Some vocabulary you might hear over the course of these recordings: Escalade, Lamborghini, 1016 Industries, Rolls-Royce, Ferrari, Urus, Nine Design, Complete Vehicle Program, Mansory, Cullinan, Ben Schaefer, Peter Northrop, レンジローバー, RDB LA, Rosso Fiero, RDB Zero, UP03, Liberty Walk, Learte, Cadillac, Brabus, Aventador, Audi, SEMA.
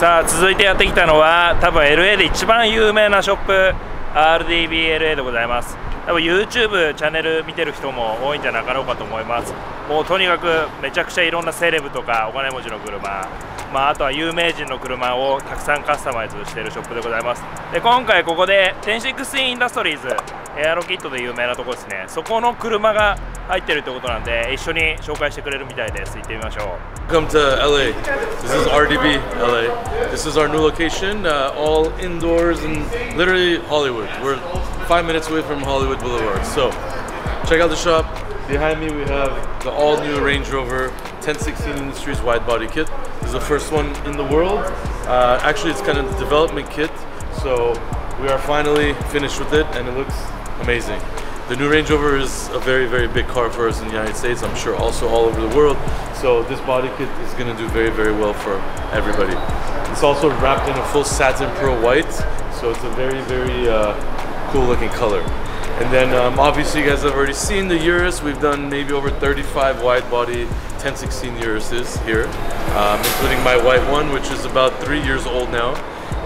さあ続いてやってきたのは多分 LA で一番有名なショップ RDB LA でございます。多分 YouTube チャンネル見てる人も多いんじゃなかろうかと思います。もうとにかくめちゃくちゃいろんなセレブとかお金持ちの車、あとは有名人の車をたくさんカスタマイズしているショップでございます。で今回ここで1016インダストリーズエアロキットで有名なとこですね。そこの車が入ってるってことなんで一緒に紹介してくれるみたいです。行ってみましょう。Welcome to LA. This is RDB LA. This is our new location, all indoors and literally Hollywood. We're 5 minutes away from Hollywood Boulevard. So check out the shop. Behind me we have the all new Range Rover 1016 Industries wide body kit. This is the first one in the world. Actually it's kind of the development kit, so we are finally finished with it and it looks amazing. The new Range Rover is a very, very big car for us in the United States, I'm sure also all over the world. So this body kit is going to do very, very well for everybody. It's also wrapped in a full satin pearl white, so it's a very, very cool looking color. And then obviously you guys have already seen the Urus. We've done maybe over 35 wide body 1016 Uruses here, including my white one, which is about 3 years old now,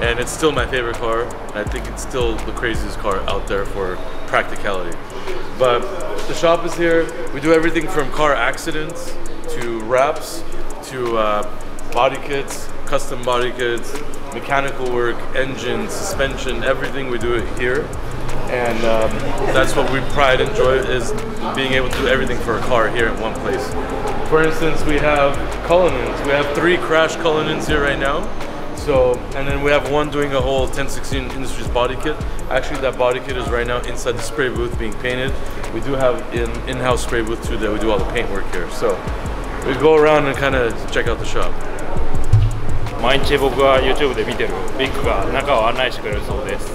and it's still my favorite car. I think it's still the craziest car out there for practicality. But the shop is here. We do everything from car accidents to wraps to body kits, custom body kits, mechanical work, engine, suspension, everything we do it here. And that's what we pride and joy is, being able to do everything for a car here in one place. For instance, we have Cullinans. We have 3 crash Cullinans here right now. So, and then we have one doing a whole 1016 Industries body kit. Actually, that body kit is right now inside the spray booth being painted. We do have an in-house spray booth too that we do all the paint work here. So we go around and kind of check out the shop. 毎日僕は YouTube で見てるビッグが中を案内してくれるそうです。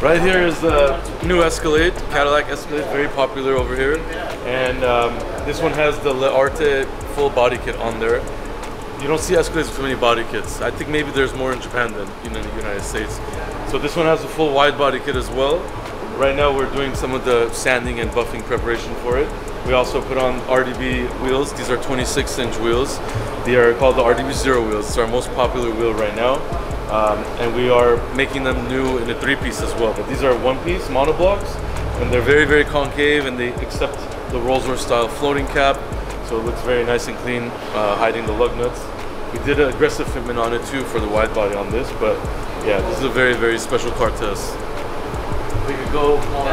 Right here is the new Escalade, Cadillac Escalade, very popular over here. And this one has the Learte full body kit on there. You don't see Escalades with too many body kits. I think maybe there's more in Japan than in the United States. So this one has a full wide body kit as well. Right now we're doing some of the sanding and buffing preparation for it. We also put on RDB wheels. These are 26-inch wheels. They are called the RDB Zero wheels. It's our most popular wheel right now. And we are making them new in a 3-piece as well. But these are 1-piece monoblocks, and they're very, very concave, and they accept the Rolls-Royce style floating cap. So it looks very nice and clean, hiding the lug nuts. We did an aggressive fitment on it too for the wide body on this, but yeah, this is a very, very special car to us. We could go on.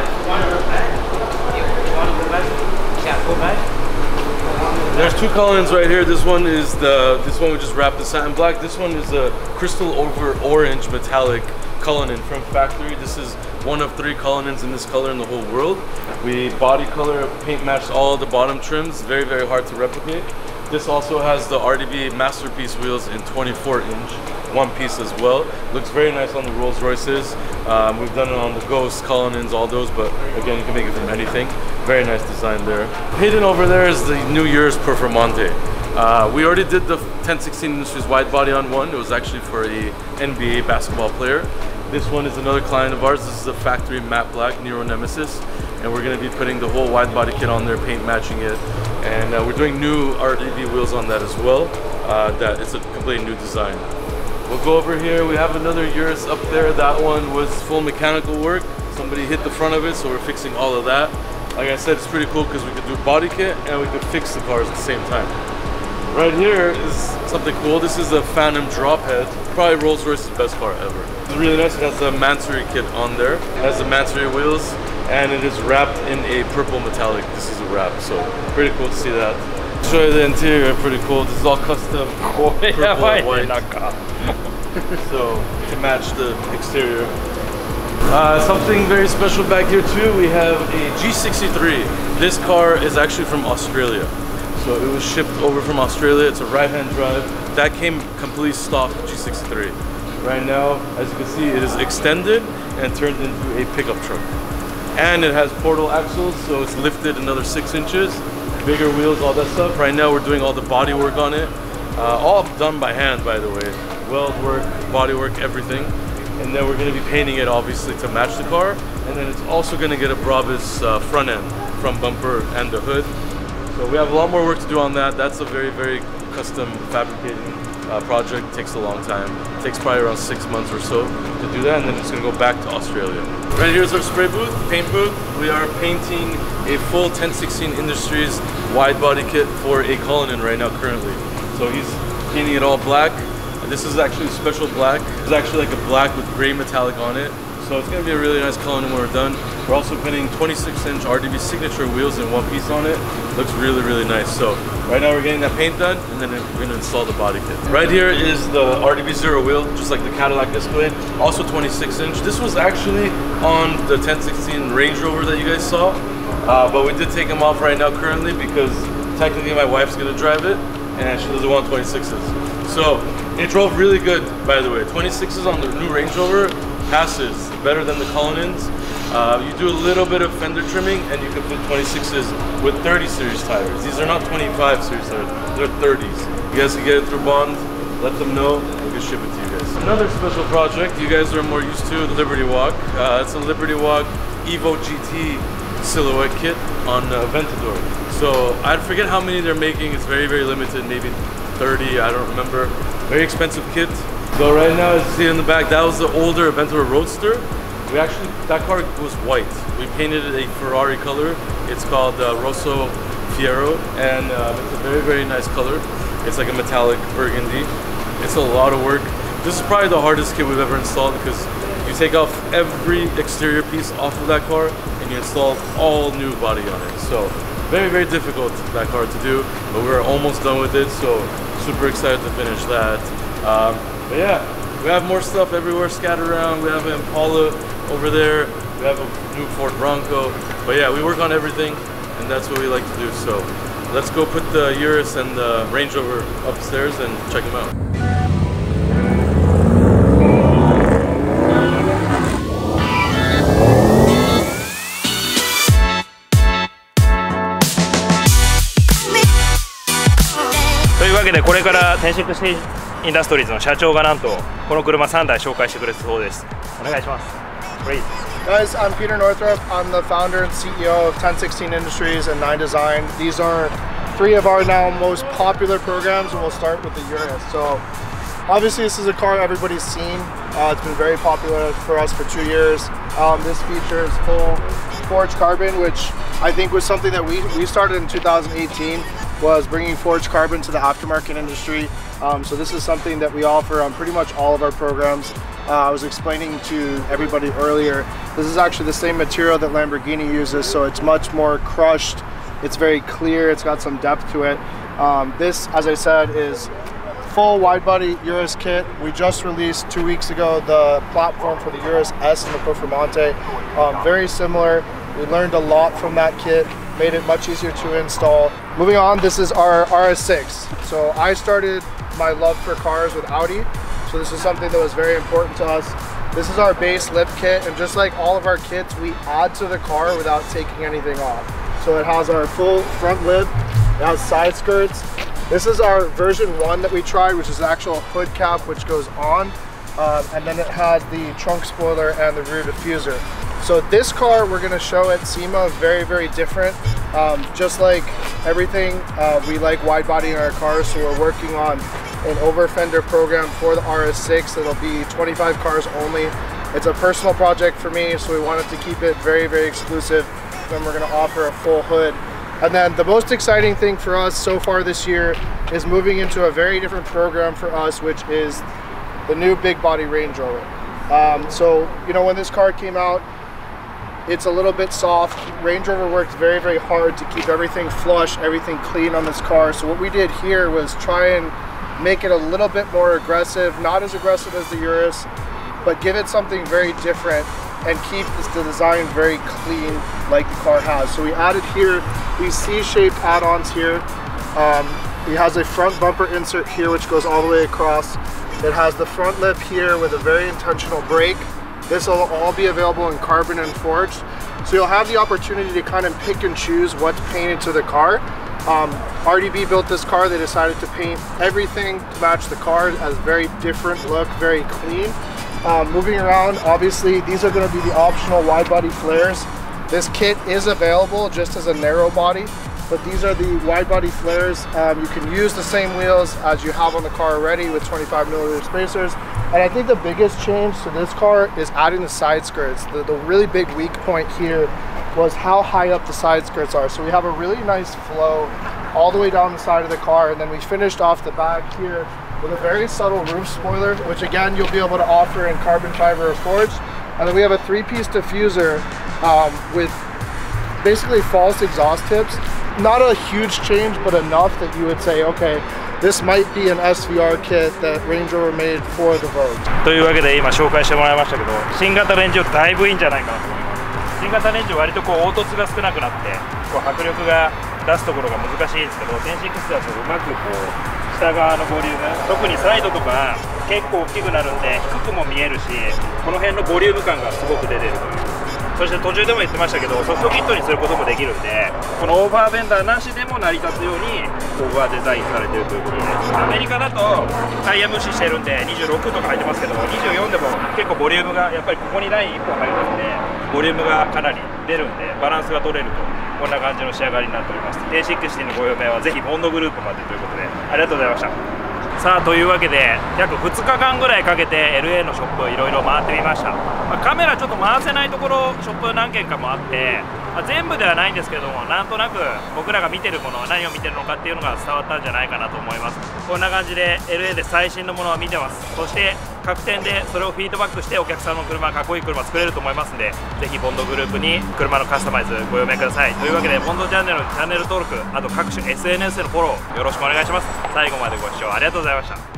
There's 2 Cullinans right here. This one is the, this one we just wrapped in satin black. This one is a crystal over orange metallic Cullinan from factory. This is one of 3 Cullinans in this color in the whole world. We body color paint matched all the bottom trims. Very, very hard to replicate. This also has the RDB masterpiece wheels in 24-inch 1-piece as well. Looks very nice on the Rolls Royces. We've done it on the Ghost, Cullinans, all those, but again you can make it from anything. Very nice design there. Hidden over there is the New Year's Performante. We already did the 1016 Industries wide body on one. It was actually for a NBA basketball player. This one is another client of ours. This is a factory matte black Nero Nemesis, and we're going to be putting the whole wide body kit on there, paint matching it, and we're doing new RDB wheels on that as well. That it's a completely new design. We'll go over here. We have another Urus up there. That one was full mechanical work. Somebody hit the front of it, so we're fixing all of that. Like I said, it's pretty cool because we could do body kit and we could fix the cars at the same time. Right here is something cool. This is a Phantom Drophead. Probably Rolls-Royce's best car ever. It's really nice. It has a Mansory kit on there. It has the Mansory wheels and it is wrapped in a purple metallic. This is a wrap, so pretty cool to see that. I'll show you the interior, pretty cool. This is all custom purple and white. So to match the exterior. Something very special back here too, we have a G63. This car is actually from Australia. So it was shipped over from Australia. It's a right-hand drive. That came complete stock G63. Right now, as you can see, it is extended and turned into a pickup truck. And it has portal axles, so it's lifted another 6 inches. Bigger wheels, all that stuff. Right now we're doing all the body work on it. All done by hand, by the way. Weld work, body work, everything. And then we're going to be painting it obviously to match the car, and then it's also going to get a Brabus front end from bumper and the hood. So we have a lot more work to do on that. That's a very, very custom fabricating project. Takes a long time. It takes probably around 6 months or so to do that, and then it's gonna go back to Australia. Right here's our spray booth, paint booth. We are painting a full 1016 Industries wide body kit for a Cullinan right now currently. So he's painting it all black. This is actually special black. It's actually like a black with gray metallic on it. So it's gonna be a really nice Cullinan when we're done. We're also putting 26-inch RDB signature wheels in one piece on it. Looks really, really nice. So right now we're getting that paint done, and then we're gonna install the body kit. Right here is the RDB Zero wheel, just like the Cadillac Escalade, also 26-inch. This was actually on the 1016 Range Rover that you guys saw, but we did take them off right now currently because technically my wife's gonna drive it, and she doesn't want 26s. So it drove really good, by the way. 26s on the new Range Rover passes better than the Cullinans. You do a little bit of fender trimming and you can put 26s with 30 series tires. These are not 25 series tires, they're 30s. You guys can get it through Bond, let them know, we can ship it to you guys. Another special project you guys are more used to, the Liberty Walk. It's a Liberty Walk Evo GT silhouette kit on Aventador. So I forget how many they're making, it's very, very limited, maybe 30, I don't remember. Very expensive kit. So right now, as you see in the back, that was the older Aventador Roadster. We actually, that car was white. We painted it a Ferrari color. It's called Rosso Fiero, and it's a very, very nice color. It's like a metallic burgundy. It's a lot of work. This is probably the hardest kit we've ever installed because you take off every exterior piece off of that car and you install all new body on it. So very, very difficult, that car to do, but we're almost done with it. So super excited to finish that. But yeah, we have more stuff everywhere scattered around. We have an Impala over there. We have a new Ford Bronco. But yeah, we work on everything, and that's what we like to do. So let's go put the Urus and the Range Rover upstairs and check them out. So, インダストリーズの社長がなんとこの車3台紹介してくれたそうです。お願いします。Please. Guys, I'm Peter Northrop. I'm the founder and CEO of 1016 Industries and Nine Design. These are three of our now most popular programs, and we'll start with the Urus. So obviously this is a car everybody's seen. It's been very popular for us for 2 years. This features full forged carbon, which I think was something that we started in 2018. Was bringing forged carbon to the aftermarket industry. So this is something that we offer on pretty much all of our programs. I was explaining to everybody earlier, this is actually the same material that Lamborghini uses, so it's much more crushed, it's very clear, it's got some depth to it. This, as I said, is full wide body Urus kit. We just released 2 weeks ago the platform for the Urus S and the Performante. Very similar, we learned a lot from that kit. Made it much easier to install. Moving on, this is our RS6. So I started my love for cars with Audi. So this is something that was very important to us. This is our base lip kit, and just like all of our kits, we add to the car without taking anything off. So it has our full front lip, it has side skirts. This is our version 1 that we tried, which is the actual hood cap, which goes on. And then it has the trunk spoiler and the rear diffuser. So this car we're going to show at SEMA, very, very different. Just like everything, we like wide body in our cars, so we're working on an over fender program for the RS6. It'll be 25 cars only. It's a personal project for me, so we wanted to keep it very, very exclusive. Then we're going to offer a full hood. And then the most exciting thing for us so far this year is moving into a very different program for us, which is the new big body Range Rover. So, you know, when this car came out, it's a little bit soft. Range Rover worked very, very hard to keep everything flush, everything clean on this car. So what we did here was try and make it a little bit more aggressive, not as aggressive as the Urus, but give it something very different and keep the design very clean like the car has. So we added here these C-shaped add-ons here. It has a front bumper insert here, which goes all the way across. It has the front lip here with a very intentional brake. This will all be available in carbon and forged. So you'll have the opportunity to kind of pick and choose what's painted to the car. RDB built this car, they decided to paint everything to match the car. It has a very different look, very clean. Moving around, obviously, these are gonna be the optional wide body flares. This kit is available just as a narrow body. but these are the wide body flares. You can use the same wheels as you have on the car already with 25mm spacers. And I think the biggest change to this car is adding the side skirts. The really big weak point here was how high up the side skirts are. So we have a really nice flow all the way down the side of the car. And then we finished off the back here with a very subtle roof spoiler, which again, you'll be able to offer in carbon fiber or forged. And then we have a three-piece diffuser with basically false exhaust tips. Not a huge change, but enough that you would say, okay, this might be an SVR kit that Range Rover made for the Vogue. というわけで今紹介してもらいましたけど、新型レンジはだいぶいいんじゃないかなと思います。新型レンジは割とこう凹凸が少なくなって、こう迫力が出すところが難しいんですけど、1016だとうまくこう。下側のボリューム、特にサイドとか結構大きくなるんで低くも見えるし、この辺のボリューム感がすごく出てるという。そして途中でも言ってましたけど、ソフトキットにすることもできるんで、このオーバーベンダーなしでも成り立つようにここはデザインされているということで、アメリカだとタイヤ無視してるんで26とか入ってますけど、24でも結構ボリュームがやっぱりここにライン1本入るんで、ボリュームがかなり出るんでバランスが取れると。こんな感じの仕上がりになっております。1016のご用命はぜひボンドグループまでということで、ありがとうございました。さあというわけで約2日間ぐらいかけて LA のショップをいろいろ回ってみました。まあ、カメラちょっと回せないところショップ何軒かもあって、まあ、全部ではないんですけども、なんとなく僕らが見てるものは何を見てるのかっていうのが伝わったんじゃないかなと思います。こんな感じで LA で最新のものを見てます。そして各店でそれをフィードバックしてお客さんの車、かっこいい車作れると思いますんで、ぜひボンドグループに車のカスタマイズご用命ください。というわけでボンドチャンネルのチャンネル登録、あと各種 SNS のフォローよろしくお願いします。最後までご視聴ありがとうございました。